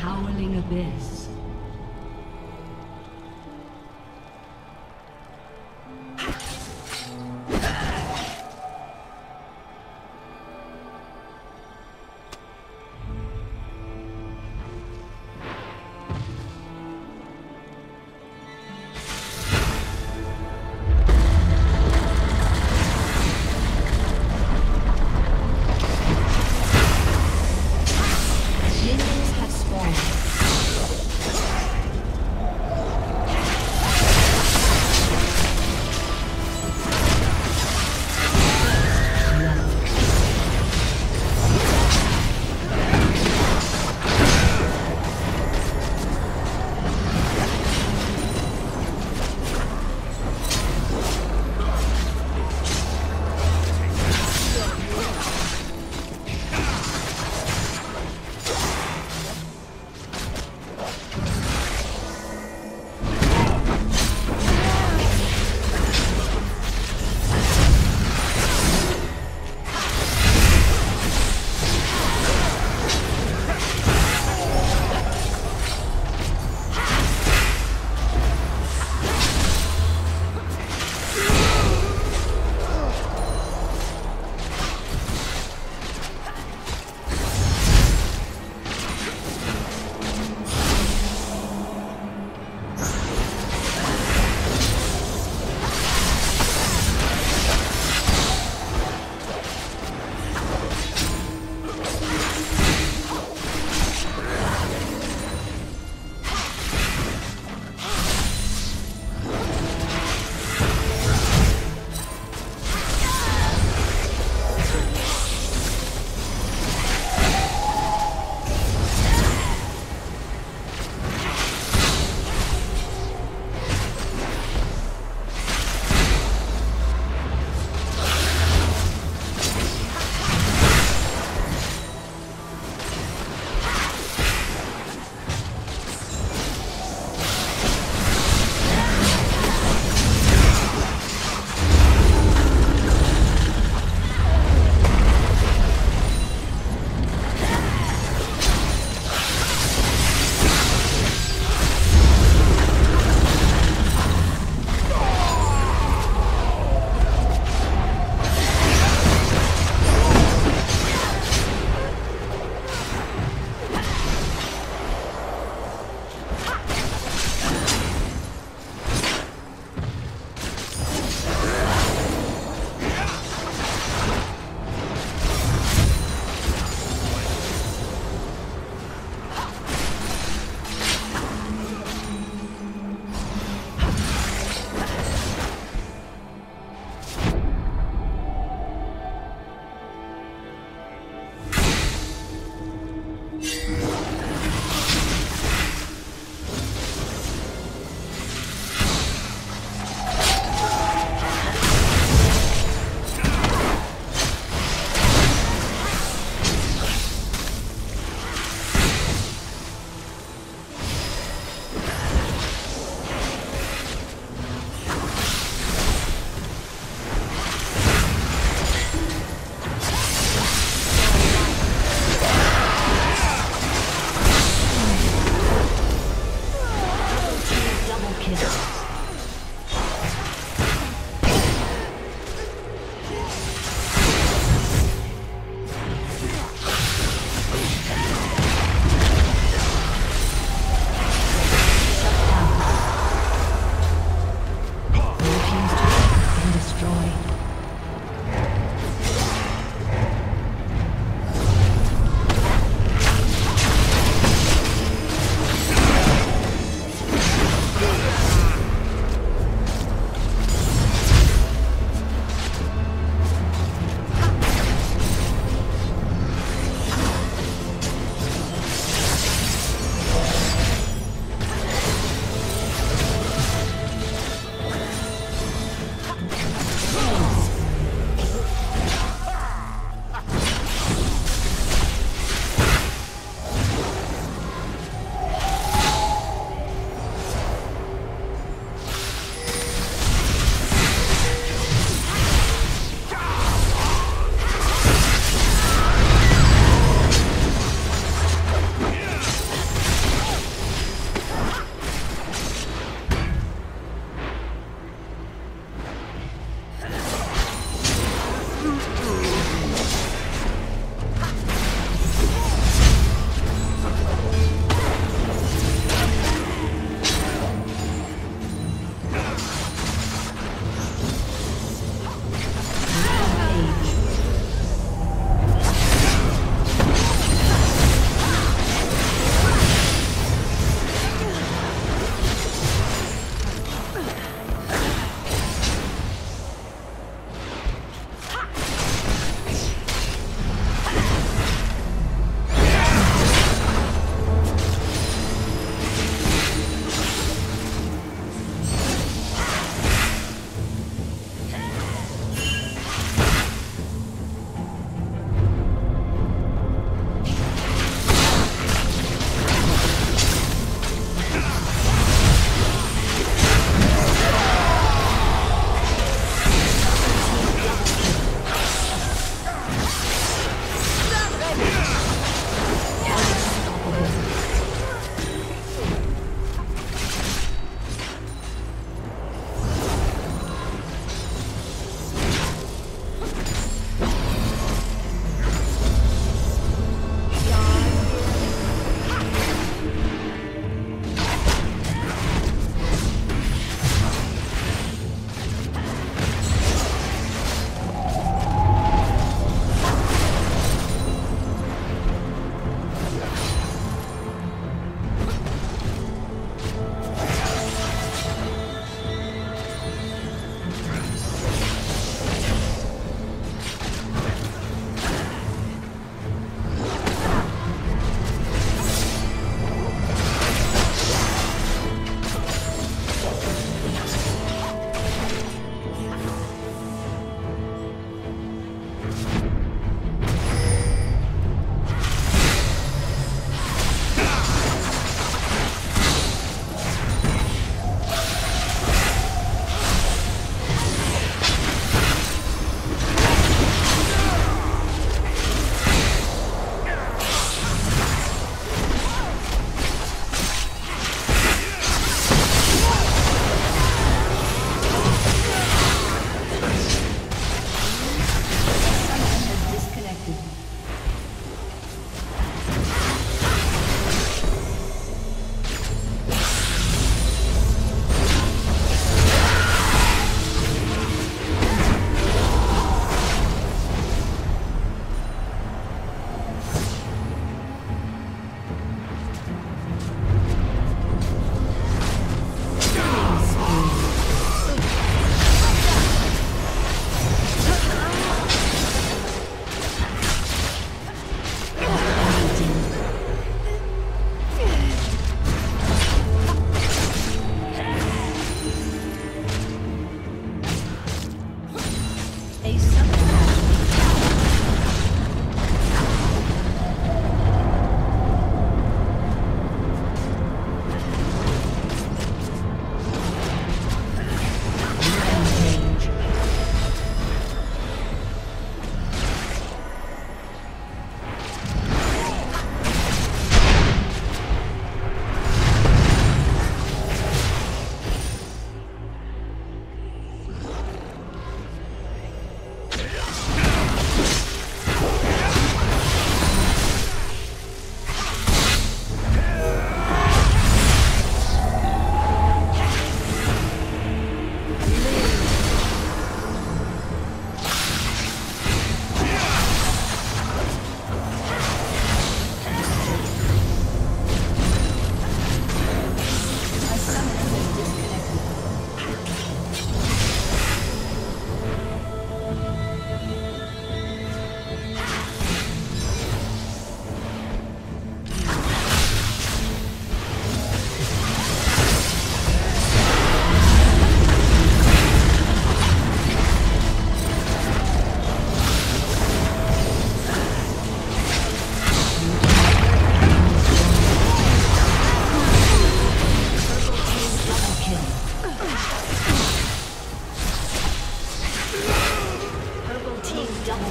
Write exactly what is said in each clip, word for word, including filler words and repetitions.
Howling Abyss. Minions have spawned.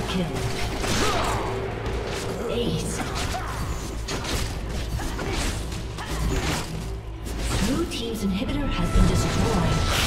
killed. Ace. Blue team's inhibitor has been destroyed.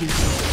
do so.